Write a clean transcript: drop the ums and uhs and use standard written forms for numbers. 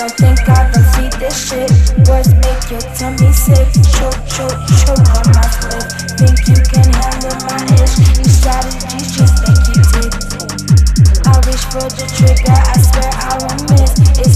Don't think I don't see this shit. Words make your tummy sick. Choke, choke, choke on my flip. Think you can handle my ish. These strategies just make you tick. I reach for the trigger, I swear I won't miss. It's